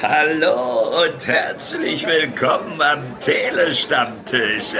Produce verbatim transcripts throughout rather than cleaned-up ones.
Hallo und herzlich willkommen am Tele-Stammtisch.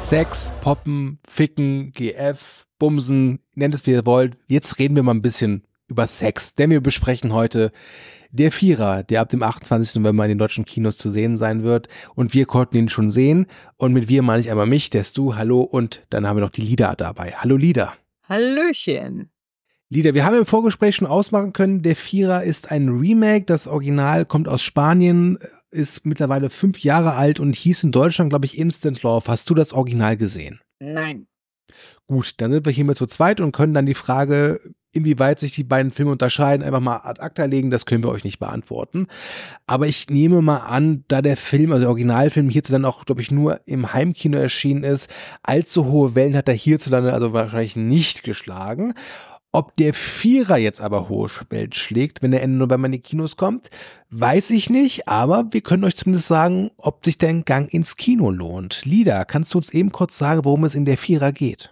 Sex, Poppen, Ficken, G F, Bumsen, nennt es wie ihr wollt. Jetzt reden wir mal ein bisschen über Sex, denn wir besprechen heute Der Vierer, der ab dem achtundzwanzigsten November in den deutschen Kinos zu sehen sein wird. Und wir konnten ihn schon sehen. Und mit wir meine ich einmal mich, der ist du, hallo. Und dann haben wir noch die Lida dabei. Hallo Lida. Hallöchen. Lida, wir haben im Vorgespräch schon ausmachen können, Der Vierer ist ein Remake. Das Original kommt aus Spanien, ist mittlerweile fünf Jahre alt und hieß in Deutschland, glaube ich, Instant Love. Hast du das Original gesehen? Nein. Gut, dann sind wir hier mal zu zweit und können dann die Frage, inwieweit sich die beiden Filme unterscheiden, einfach mal ad acta legen, das können wir euch nicht beantworten. Aber ich nehme mal an, da der Film, also der Originalfilm hierzulande auch, glaube ich, nur im Heimkino erschienen ist, allzu hohe Wellen hat er hierzulande also wahrscheinlich nicht geschlagen. Ob der Vierer jetzt aber hohe Wellen schlägt, wenn er Ende November in die Kinos kommt, weiß ich nicht, aber wir können euch zumindest sagen, ob sich der Gang ins Kino lohnt. Lida, kannst du uns eben kurz sagen, worum es in Der Vierer geht?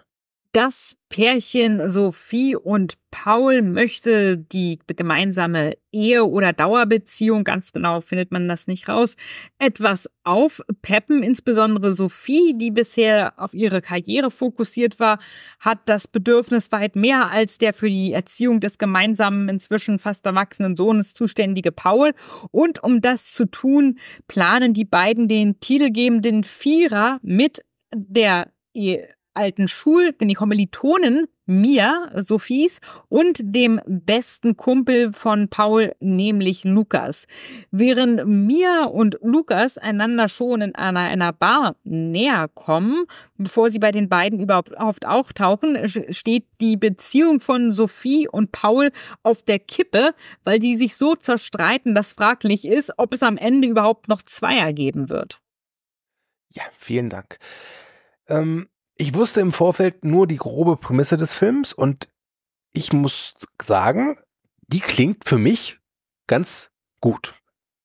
Das Pärchen Sophie und Paul möchte die gemeinsame Ehe- oder Dauerbeziehung, ganz genau findet man das nicht raus, etwas aufpeppen. Insbesondere Sophie, die bisher auf ihre Karriere fokussiert war, hat das Bedürfnis, weit mehr als der für die Erziehung des gemeinsamen, inzwischen fast erwachsenen Sohnes zuständige Paul. Und um das zu tun, planen die beiden den titelgebenden Vierer mit der Ehe. alten Schul, die Kommilitonen Mia, Sophies, und dem besten Kumpel von Paul, nämlich Lukas. Während Mia und Lukas einander schon in einer, einer Bar näher kommen, bevor sie bei den beiden überhaupt auftauchen, steht die Beziehung von Sophie und Paul auf der Kippe, weil die sich so zerstreiten, dass fraglich ist, ob es am Ende überhaupt noch Zweier geben wird. Ja, vielen Dank. Ähm Ich wusste im Vorfeld nur die grobe Prämisse des Films und ich muss sagen, die klingt für mich ganz gut.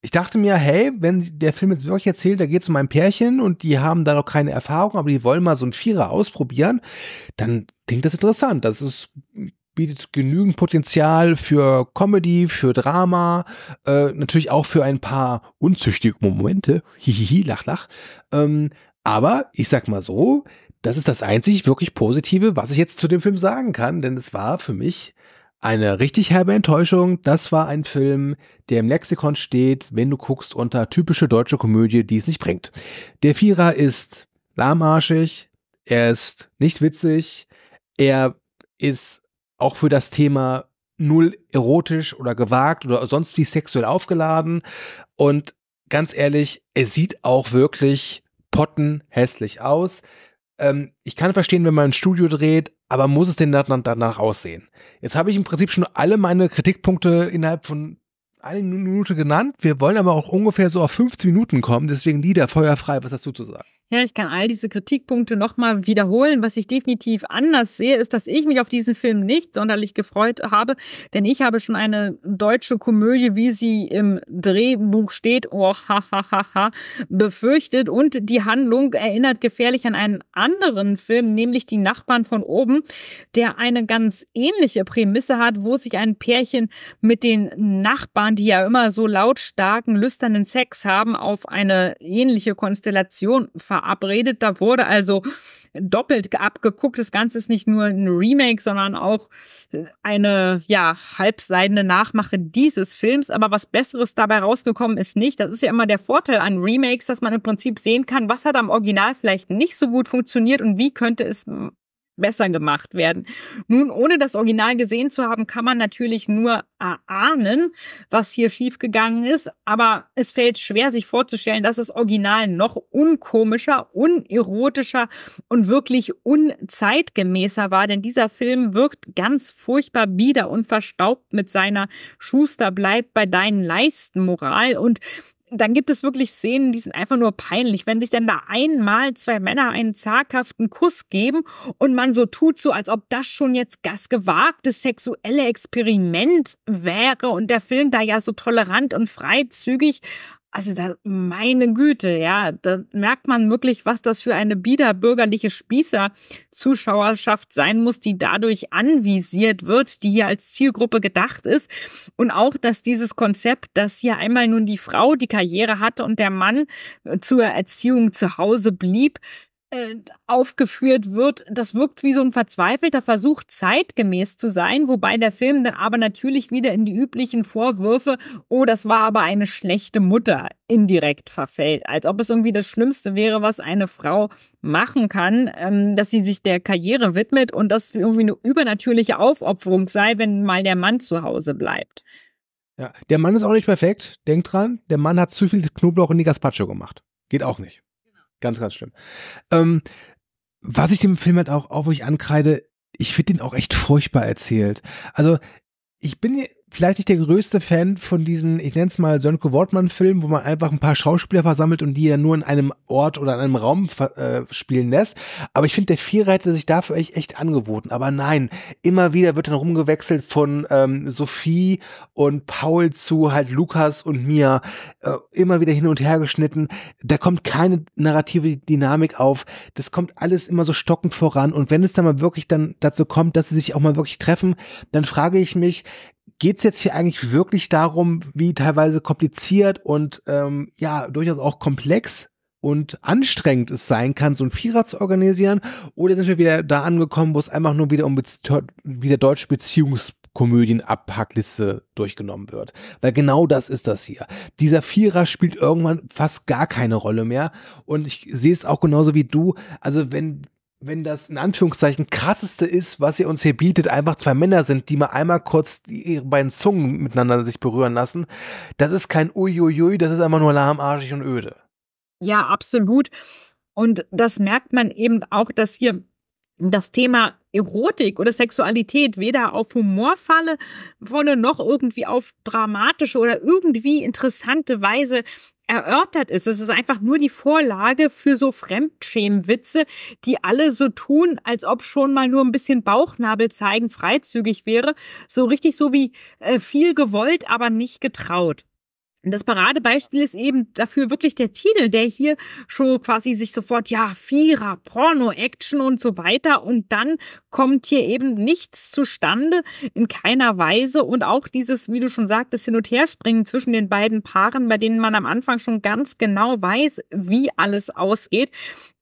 Ich dachte mir, hey, wenn der Film jetzt wirklich erzählt, da geht es um ein Pärchen und die haben da noch keine Erfahrung, aber die wollen mal so einen Vierer ausprobieren, dann klingt das interessant. Das ist, bietet genügend Potenzial für Comedy, für Drama, äh, natürlich auch für ein paar unzüchtige Momente. Hihihi, lach, lach. Ähm, aber ich sag mal so, das ist das einzig wirklich Positive, was ich jetzt zu dem Film sagen kann, denn es war für mich eine richtig herbe Enttäuschung. Das war ein Film, der im Lexikon steht, wenn du guckst unter typische deutsche Komödie, die es nicht bringt. Der Vierer ist lahmarschig, er ist nicht witzig, er ist auch für das Thema null erotisch oder gewagt oder sonst wie sexuell aufgeladen. Und ganz ehrlich, er sieht auch wirklich pottenhässlich aus. Ich kann verstehen, wenn man ein Studio dreht, aber muss es denn danach aussehen? Jetzt habe ich im Prinzip schon alle meine Kritikpunkte innerhalb von einer Minute genannt. Wir wollen aber auch ungefähr so auf fünfzehn Minuten kommen. Deswegen Lieder, feuerfrei. Was hast du zu sagen? Ja, ich kann all diese Kritikpunkte nochmal wiederholen. Was ich definitiv anders sehe, ist, dass ich mich auf diesen Film nicht sonderlich gefreut habe. Denn ich habe schon eine deutsche Komödie, wie sie im Drehbuch steht, oh, ha, ha, ha, ha, befürchtet. Und die Handlung erinnert gefährlich an einen anderen Film, nämlich Die Nachbarn von oben, der eine ganz ähnliche Prämisse hat, wo sich ein Pärchen mit den Nachbarn, die ja immer so lautstarken, lüsternen Sex haben, auf eine ähnliche Konstellation verabredet. Da wurde also doppelt abgeguckt. Das Ganze ist nicht nur ein Remake, sondern auch eine, ja, halbseidene Nachmache dieses Films. Aber was Besseres dabei rausgekommen ist nicht. Das ist ja immer der Vorteil an Remakes, dass man im Prinzip sehen kann, was hat am Original vielleicht nicht so gut funktioniert und wie könnte es besser gemacht werden. Nun, ohne das Original gesehen zu haben, kann man natürlich nur erahnen, was hier schiefgegangen ist, aber es fällt schwer, sich vorzustellen, dass das Original noch unkomischer, unerotischer und wirklich unzeitgemäßer war, denn dieser Film wirkt ganz furchtbar bieder und verstaubt mit seiner Schuster bleibt bei deinen Leisten Moral und dann gibt es wirklich Szenen, die sind einfach nur peinlich. Wenn sich dann da einmal zwei Männer einen zaghaften Kuss geben und man so tut, so als ob das schon jetzt das gewagte sexuelle Experiment wäre und der Film da ja so tolerant und freizügig. Also da, meine Güte, ja, da merkt man wirklich, was das für eine biederbürgerliche Spießer-Zuschauerschaft sein muss, die dadurch anvisiert wird, die hier als Zielgruppe gedacht ist. Und auch, dass dieses Konzept, dass hier einmal nun die Frau die Karriere hatte und der Mann zur Erziehung zu Hause blieb, aufgeführt wird, das wirkt wie so ein verzweifelter Versuch, zeitgemäß zu sein, wobei der Film dann aber natürlich wieder in die üblichen Vorwürfe, oh, das war aber eine schlechte Mutter, indirekt verfällt. Als ob es irgendwie das Schlimmste wäre, was eine Frau machen kann, dass sie sich der Karriere widmet und das irgendwie eine übernatürliche Aufopferung sei, wenn mal der Mann zu Hause bleibt. Ja, der Mann ist auch nicht perfekt, denkt dran, der Mann hat zu viel Knoblauch in die Gazpacho gemacht. Geht auch nicht. Ganz, ganz schlimm. Ähm, was ich dem Film halt auch, auch wo ich ankreide, ich finde den auch echt furchtbar erzählt. Also ich bin vielleicht nicht der größte Fan von diesen, ich nenne es mal Sönke Wortmann-Filmen, wo man einfach ein paar Schauspieler versammelt und die ja nur in einem Ort oder in einem Raum äh, spielen lässt. Aber ich finde, der Vierer hätte sich dafür echt, echt angeboten. Aber nein, immer wieder wird dann rumgewechselt von ähm, Sophie und Paul zu halt Lukas und mir. Äh, immer wieder hin und her geschnitten. Da kommt keine narrative Dynamik auf. Das kommt alles immer so stockend voran. Und wenn es dann mal wirklich dann dazu kommt, dass sie sich auch mal wirklich treffen, dann frage ich mich, geht es jetzt hier eigentlich wirklich darum, wie teilweise kompliziert und ähm, ja, durchaus auch komplex und anstrengend es sein kann, so ein Vierer zu organisieren? Oder sind wir wieder da angekommen, wo es einfach nur wieder um Be- wieder deutsche Beziehungskomödien-Abpackliste durchgenommen wird? Weil genau das ist das hier. Dieser Vierer spielt irgendwann fast gar keine Rolle mehr. Und ich sehe es auch genauso wie du. Also wenn wenn das in Anführungszeichen krasseste ist, was ihr uns hier bietet, einfach zwei Männer sind, die mal einmal kurz die, ihre beiden Zungen miteinander sich berühren lassen, das ist kein Uiuiui, das ist einfach nur lahmarschig und öde. Ja, absolut. Und das merkt man eben auch, dass hier das Thema Erotik oder Sexualität weder auf humorvolle noch irgendwie auf dramatische oder irgendwie interessante Weise erörtert ist. Es ist einfach nur die Vorlage für so Fremdschämwitze, die alle so tun, als ob schon mal nur ein bisschen Bauchnabel zeigen freizügig wäre. So richtig so wie äh, viel gewollt, aber nicht getraut. Das Paradebeispiel ist eben dafür wirklich der Titel, der hier schon quasi sich sofort, ja, Vierer, Porno, Action und so weiter. Und dann kommt hier eben nichts zustande, in keiner Weise. Und auch dieses, wie du schon sagtest, Hin- und Herspringen zwischen den beiden Paaren, bei denen man am Anfang schon ganz genau weiß, wie alles ausgeht,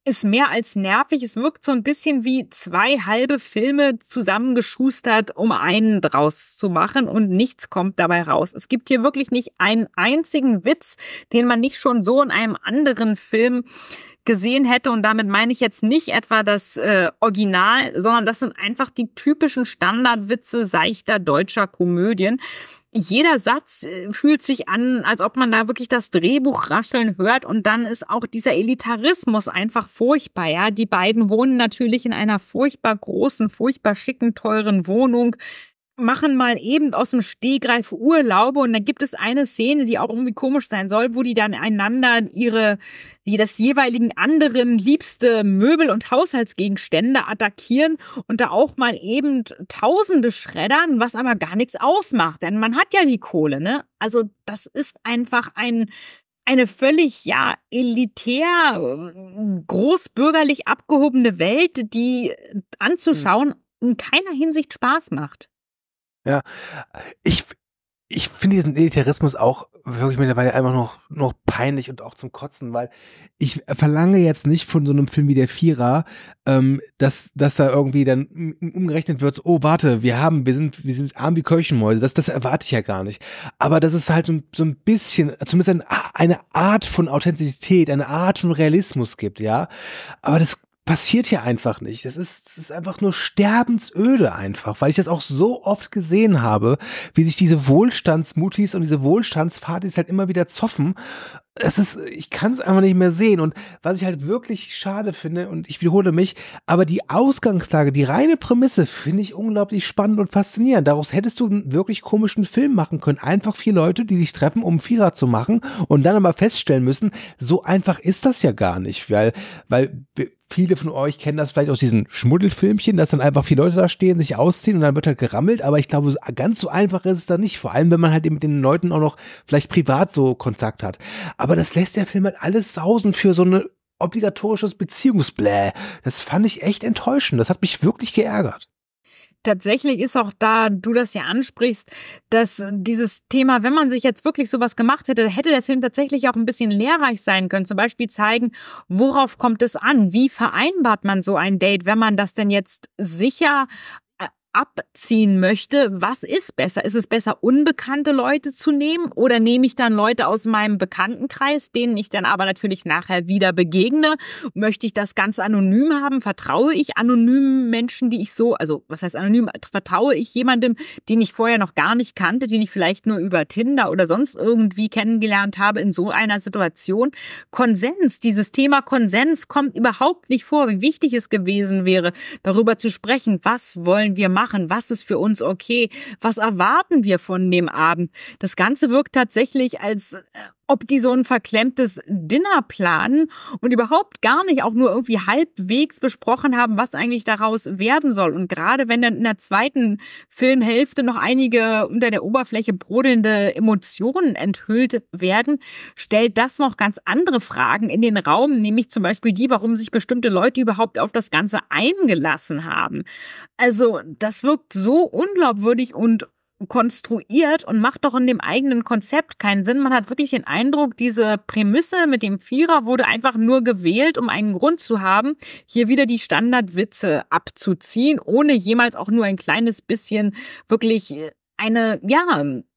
ist mehr als nervig. Es wirkt so ein bisschen wie zwei halbe Filme zusammengeschustert, um einen draus zu machen und nichts kommt dabei raus. Es gibt hier wirklich nicht einen einzigen Witz, den man nicht schon so in einem anderen Film gesehen hätte. Und damit meine ich jetzt nicht etwa das äh, Original, sondern das sind einfach die typischen Standardwitze seichter deutscher Komödien. Jeder Satz äh, fühlt sich an, als ob man da wirklich das Drehbuch rascheln hört. Und dann ist auch dieser Elitarismus einfach furchtbar. Ja, die beiden wohnen natürlich in einer furchtbar großen, furchtbar schicken, teuren Wohnung, machen mal eben aus dem Stehgreif Urlaube und dann gibt es eine Szene, die auch irgendwie komisch sein soll, wo die dann einander ihre, die das jeweiligen anderen liebste Möbel und Haushaltsgegenstände attackieren und da auch mal eben Tausende schreddern, was aber gar nichts ausmacht, denn man hat ja die Kohle, ne? Also das ist einfach ein eine völlig, ja, elitär, großbürgerlich abgehobene Welt, die anzuschauen in keiner Hinsicht Spaß macht. Ja, ich, ich finde diesen Elitarismus auch wirklich mittlerweile einfach noch, noch peinlich und auch zum Kotzen, weil ich verlange jetzt nicht von so einem Film wie der Vierer, ähm, dass, dass da irgendwie dann umgerechnet wird, oh, warte, wir haben, wir sind, wir sind arm wie Kirchenmäuse, das, das erwarte ich ja gar nicht. Aber das ist halt so, so ein bisschen, zumindest ein, eine Art von Authentizität, eine Art von Realismus gibt, ja. Aber das passiert hier einfach nicht. Das ist, das ist einfach nur sterbensöde einfach, weil ich das auch so oft gesehen habe, wie sich diese Wohlstandsmutis und diese Wohlstandspartys halt immer wieder zoffen Es ist, ich kann es einfach nicht mehr sehen. Und was ich halt wirklich schade finde, und ich wiederhole mich, aber die Ausgangslage, die reine Prämisse finde ich unglaublich spannend und faszinierend. Daraus hättest du einen wirklich komischen Film machen können. Einfach vier Leute, die sich treffen, um einen Vierer zu machen und dann aber feststellen müssen, so einfach ist das ja gar nicht, weil, weil viele von euch kennen das vielleicht aus diesen Schmuddelfilmchen, dass dann einfach vier Leute da stehen, sich ausziehen und dann wird halt gerammelt, aber ich glaube, ganz so einfach ist es da nicht, vor allem, wenn man halt eben mit den Leuten auch noch vielleicht privat so Kontakt hat. Aber das lässt der Film halt alles sausen für so ein obligatorisches Beziehungsblä. Das fand ich echt enttäuschend, das hat mich wirklich geärgert. Tatsächlich ist auch da, du das ja ansprichst, dass dieses Thema, wenn man sich jetzt wirklich sowas gemacht hätte, hätte der Film tatsächlich auch ein bisschen lehrreich sein können. Zum Beispiel zeigen, worauf kommt es an? Wie vereinbart man so ein Date, wenn man das denn jetzt sicher abziehen möchte? Was ist besser? Ist es besser, unbekannte Leute zu nehmen, oder nehme ich dann Leute aus meinem Bekanntenkreis, denen ich dann aber natürlich nachher wieder begegne? Möchte ich das ganz anonym haben? Vertraue ich anonymen Menschen, die ich so, also was heißt anonym, vertraue ich jemandem, den ich vorher noch gar nicht kannte, den ich vielleicht nur über Tinder oder sonst irgendwie kennengelernt habe in so einer Situation? Konsens, dieses Thema Konsens kommt überhaupt nicht vor, wie wichtig es gewesen wäre, darüber zu sprechen, was wollen wir machen? Machen, was ist für uns okay, was erwarten wir von dem Abend. Das Ganze wirkt tatsächlich, als ob die so ein verklemmtes Dinner planen und überhaupt gar nicht auch nur irgendwie halbwegs besprochen haben, was eigentlich daraus werden soll. Und gerade wenn dann in der zweiten Filmhälfte noch einige unter der Oberfläche brodelnde Emotionen enthüllt werden, stellt das noch ganz andere Fragen in den Raum, nämlich zum Beispiel die, warum sich bestimmte Leute überhaupt auf das Ganze eingelassen haben. Also das wirkt so unglaubwürdig und konstruiert und macht doch in dem eigenen Konzept keinen Sinn. Man hat wirklich den Eindruck, diese Prämisse mit dem Vierer wurde einfach nur gewählt, um einen Grund zu haben, hier wieder die Standardwitze abzuziehen, ohne jemals auch nur ein kleines bisschen wirklich eine, ja,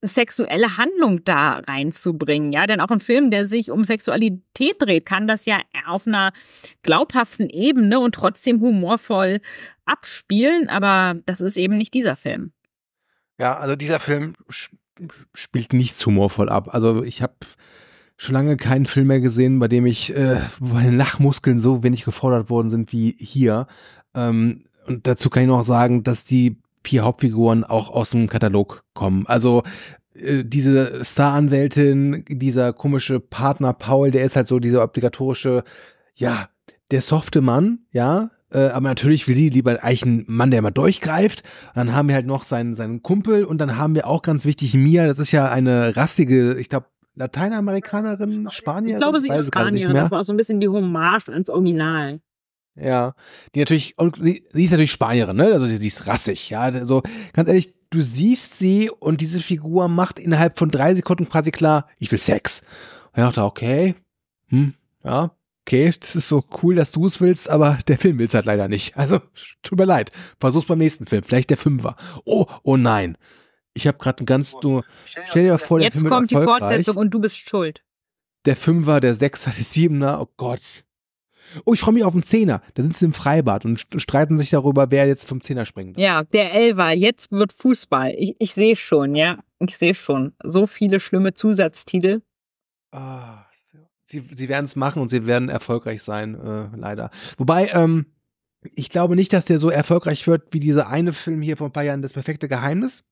sexuelle Handlung da reinzubringen, ja, denn auch ein Film, der sich um Sexualität dreht, kann das ja auf einer glaubhaften Ebene und trotzdem humorvoll abspielen, aber das ist eben nicht dieser Film. Ja, also dieser Film spielt nichts humorvoll ab. Also ich habe schon lange keinen Film mehr gesehen, bei dem ich, äh, meine Lachmuskeln so wenig gefordert worden sind wie hier. Ähm, und dazu kann ich noch sagen, dass die vier Hauptfiguren auch aus dem Katalog kommen. Also äh, diese Staranwältin, dieser komische Partner Paul, der ist halt so dieser obligatorische, ja, der softe Mann, ja. Äh, aber natürlich will sie lieber eigentlich einen Mann, der immer durchgreift. Dann haben wir halt noch seinen, seinen Kumpel und dann haben wir auch ganz wichtig Mia, das ist ja eine rassige, ich glaube, Lateinamerikanerin, Spanierin. Ich glaube, sie ist Spanierin, das war so ein bisschen die Hommage ins Original. Ja, die natürlich, und sie, sie ist natürlich Spanierin, ne? Also sie, sie ist rassig, ja, also ganz ehrlich, du siehst sie und diese Figur macht innerhalb von drei Sekunden quasi klar, ich will Sex. Und ich dachte, okay, hm, ja. Okay, das ist so cool, dass du es willst, aber der Film will es halt leider nicht. Also, tut mir leid. Versuch's beim nächsten Film. Vielleicht der Fünfer. Oh, oh nein. Ich habe gerade einen ganz dumme. Stell dir mal vor, der Film ist erfolgreich. Jetzt kommt die Fortsetzung und du bist schuld. Der Fünfer, der Sechser, der Siebener. Oh Gott. Oh, ich freue mich auf den Zehner. Da sind sie im Freibad und streiten sich darüber, wer jetzt vom Zehner springt. Ja, der Elfer. Jetzt wird Fußball. Ich, ich sehe schon, ja. Ich sehe schon. So viele schlimme Zusatztitel. Ah. Sie, sie werden es machen und sie werden erfolgreich sein, äh, leider. Wobei, ähm, ich glaube nicht, dass der so erfolgreich wird wie dieser eine Film hier vor ein paar Jahren, Das perfekte Geheimnis.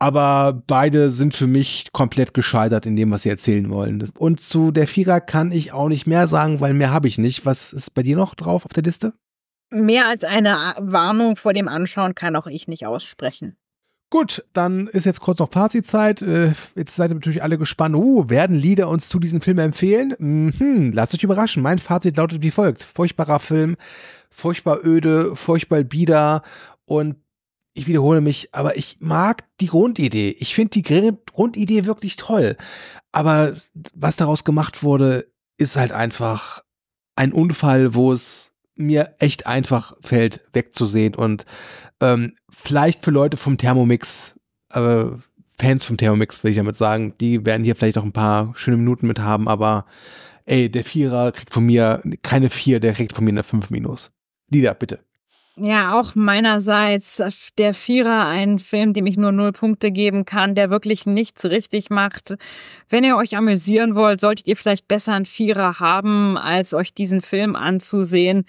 Aber beide sind für mich komplett gescheitert in dem, was sie erzählen wollen. Und zu der Vierer kann ich auch nicht mehr sagen, weil mehr habe ich nicht. Was ist bei dir noch drauf auf der Liste? Mehr als eine Warnung vor dem Anschauen kann auch ich nicht aussprechen. Gut, dann ist jetzt kurz noch Fazitzeit. Jetzt seid ihr natürlich alle gespannt. Uh, werden Lieder uns zu diesem Film empfehlen? Mhm, lasst euch überraschen. Mein Fazit lautet wie folgt. Furchtbarer Film, furchtbar öde, furchtbar bieder. Und ich wiederhole mich, aber ich mag die Grundidee. Ich finde die Grundidee wirklich toll. Aber was daraus gemacht wurde, ist halt einfach ein Unfall, wo es mir echt einfach fällt, wegzusehen. Und ähm, vielleicht für Leute vom Thermomix, äh, Fans vom Thermomix, will ich damit sagen, die werden hier vielleicht auch ein paar schöne Minuten mit haben, aber ey, der Vierer kriegt von mir keine Vier, der kriegt von mir eine Fünf minus. Lieder, bitte. Ja, auch meinerseits Der Vierer, ein Film, dem ich nur null Punkte geben kann, der wirklich nichts richtig macht. Wenn ihr euch amüsieren wollt, solltet ihr vielleicht besser einen Vierer haben, als euch diesen Film anzusehen.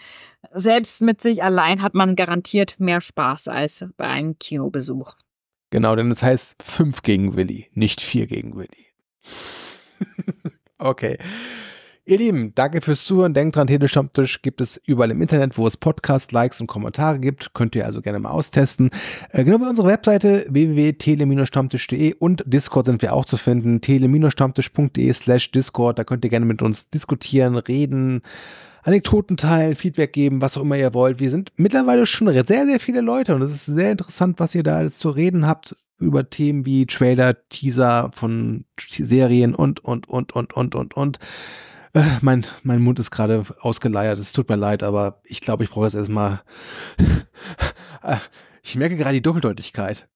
Selbst mit sich allein hat man garantiert mehr Spaß als bei einem Kinobesuch. Genau, denn das heißt fünf gegen Willi, nicht vier gegen Willi. Okay. Ihr Lieben, danke fürs Zuhören. Denkt dran, Tele-Stammtisch gibt es überall im Internet, wo es Podcasts, Likes und Kommentare gibt. Könnt ihr also gerne mal austesten. Äh, genau, bei unserer Webseite w w w punkt tele-stammtisch punkt de und Discord sind wir auch zu finden. tele-stammtisch punkt de slash Discord. Da könnt ihr gerne mit uns diskutieren, reden, Anekdoten teilen, Feedback geben, was auch immer ihr wollt. Wir sind mittlerweile schon sehr, sehr viele Leute und es ist sehr interessant, was ihr da alles zu reden habt über Themen wie Trailer, Teaser von Serien und, und, und, und, und, und, und. Mein, mein Mund ist gerade ausgeleiert, es tut mir leid, aber ich glaube, ich brauche jetzt erstmal. Ich merke gerade die Doppeldeutigkeit.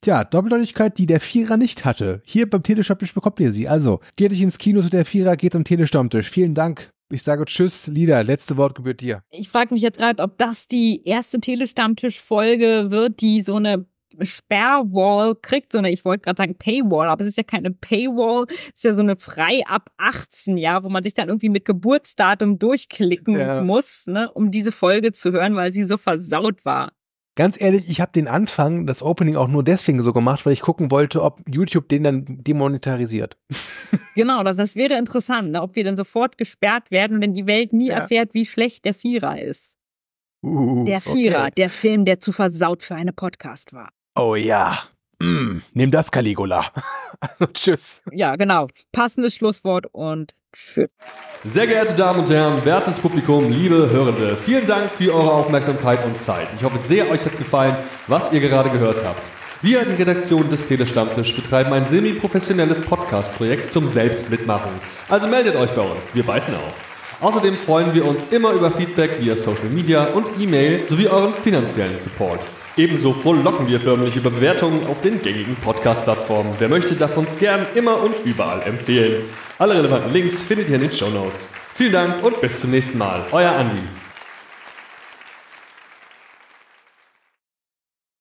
Tja, Doppeldeutigkeit, die Der Vierer nicht hatte. Hier beim Tele-Stammtisch bekommt ihr sie. Also, geht nicht ins Kino zu Der Vierer, geht zum Tele-Stammtisch. Vielen Dank. Ich sage tschüss, Lida, letzte Wort gebührt dir. Ich frage mich jetzt gerade, ob das die erste Tele-Stammtisch-Folge wird, die so eine Sperrwall kriegt, sondern ich wollte gerade sagen Paywall, aber es ist ja keine Paywall, es ist ja so eine frei ab achtzehn, ja, wo man sich dann irgendwie mit Geburtsdatum durchklicken ja. muss, ne, um diese Folge zu hören, weil sie so versaut war. Ganz ehrlich, ich habe den Anfang, das Opening auch nur deswegen so gemacht, weil ich gucken wollte, ob YouTube den dann demonetarisiert. Genau, das, das wäre interessant, ne, ob wir dann sofort gesperrt werden, wenn die Welt nie ja. erfährt, wie schlecht Der Vierer ist. Uh, Der Vierer, okay. Der Film, der zu versaut für eine Podcast war. Oh ja, mm, nimm das, Caligula. Tschüss. Ja, genau. Passendes Schlusswort und tschüss. Sehr geehrte Damen und Herren, wertes Publikum, liebe Hörende, vielen Dank für eure Aufmerksamkeit und Zeit. Ich hoffe sehr, euch hat gefallen, was ihr gerade gehört habt. Wir, die Redaktion des Tele-Stammtisch, betreiben ein semi-professionelles Podcast-Projekt zum Selbstmitmachen. Also meldet euch bei uns, wir beißen auf. Außerdem freuen wir uns immer über Feedback via Social Media und E-Mail sowie euren finanziellen Support. Ebenso frohlocken wir förmlich über Bewertungen auf den gängigen Podcast-Plattformen. Wer möchte, darf uns gern immer und überall empfehlen. Alle relevanten Links findet ihr in den Shownotes. Vielen Dank und bis zum nächsten Mal. Euer Andi.